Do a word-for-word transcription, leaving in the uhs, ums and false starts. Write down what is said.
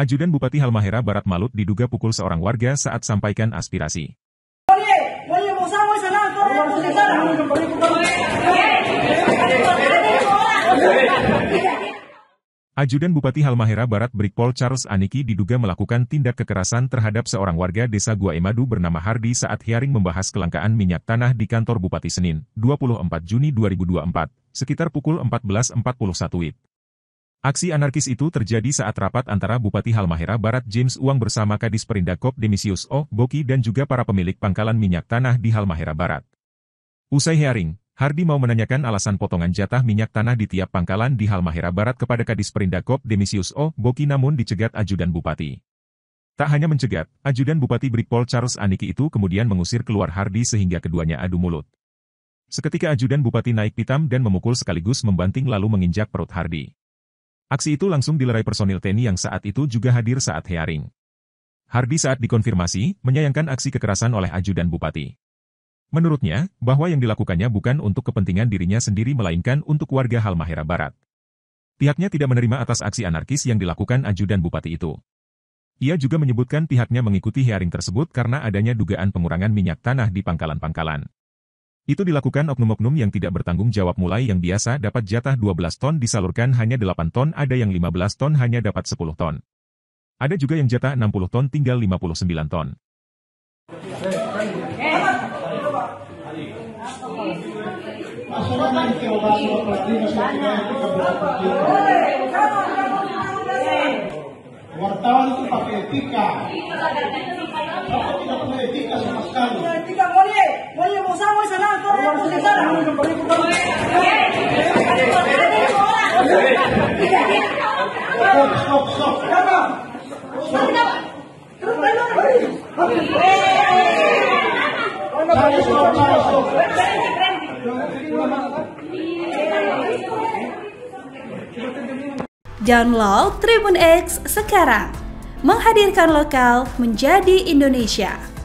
Ajudan Bupati Halmahera Barat Malut diduga pukul seorang warga saat sampaikan aspirasi. Ajudan Bupati Halmahera Barat Brigpol Charles Aniki diduga melakukan tindak kekerasan terhadap seorang warga desa Guaemadu bernama Hardi saat hearing membahas kelangkaan minyak tanah di kantor Bupati Senin, dua puluh empat Juni dua ribu dua puluh empat, sekitar pukul empat belas lewat empat puluh satu W I B. Aksi anarkis itu terjadi saat rapat antara Bupati Halmahera Barat James Uang bersama Kadis Perindagkop Demisius O. Boki dan juga para pemilik pangkalan minyak tanah di Halmahera Barat. Usai hearing, Hardi mau menanyakan alasan potongan jatah minyak tanah di tiap pangkalan di Halmahera Barat kepada Kadis Perindagkop Demisius O. Boki namun dicegat ajudan Bupati. Tak hanya mencegat, ajudan Bupati Brigpol Charles Aniki itu kemudian mengusir keluar Hardi sehingga keduanya adu mulut. Seketika ajudan Bupati naik pitam dan memukul sekaligus membanting lalu menginjak perut Hardi. Aksi itu langsung dilerai personil T N I yang saat itu juga hadir saat hearing. Hardi saat dikonfirmasi, menyayangkan aksi kekerasan oleh ajudan Bupati. Menurutnya, bahwa yang dilakukannya bukan untuk kepentingan dirinya sendiri melainkan untuk warga Halmahera Barat. Pihaknya tidak menerima atas aksi anarkis yang dilakukan ajudan Bupati itu. Ia juga menyebutkan pihaknya mengikuti hearing tersebut karena adanya dugaan pengurangan minyak tanah di pangkalan-pangkalan. Itu dilakukan oknum-oknum yang tidak bertanggung jawab mulai yang biasa dapat jatah dua belas ton disalurkan hanya delapan ton, ada yang lima belas ton hanya dapat sepuluh ton. Ada juga yang jatah enam puluh ton tinggal lima puluh sembilan ton. Wartawan itu pakai etika. Tidak punya etika sama sekali. Download Tribun X sekarang, menghadirkan lokal menjadi Indonesia.